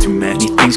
Too many things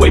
way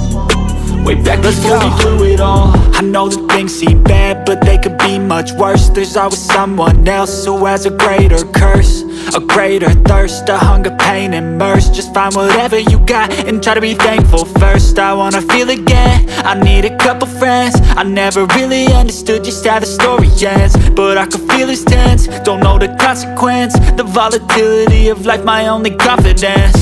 way back before we blew it all. I know that things seem bad, but they could be much worse. There's always someone else who has a greater curse, a greater thirst, a hunger, pain, and mercy. Just find whatever you got and try to be thankful first. I wanna feel again, I need a couple friends. I never really understood just how the story ends, but I could feel it's tense, don't know the consequence. The volatility of life, my only confidence.